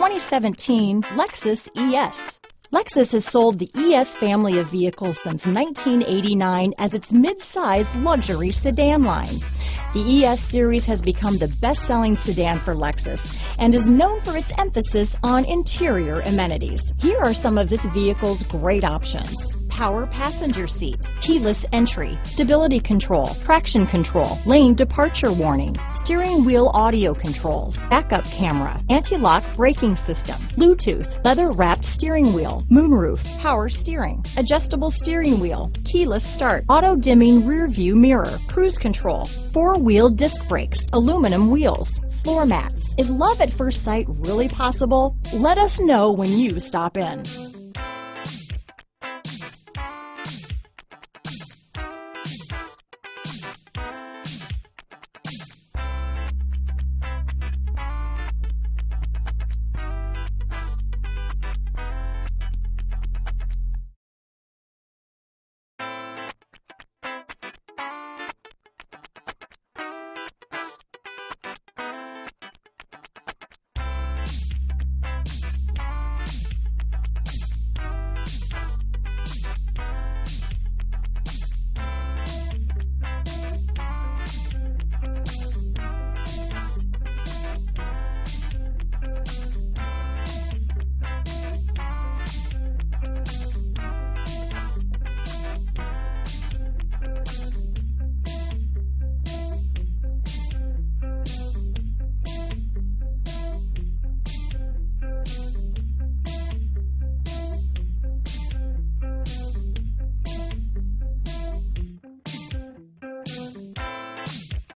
2017 Lexus ES. Lexus has sold the ES family of vehicles since 1989 as its mid-size luxury sedan line. The ES series has become the best-selling sedan for Lexus and is known for its emphasis on interior amenities. Here are some of this vehicle's great options: power passenger seat, keyless entry, stability control, traction control, lane departure warning, steering wheel audio controls, backup camera, anti-lock braking system, Bluetooth, leather-wrapped steering wheel, moonroof, power steering, adjustable steering wheel, keyless start, auto-dimming rear-view mirror, cruise control, four-wheel disc brakes, aluminum wheels, floor mats. Is love at first sight really possible? Let us know when you stop in.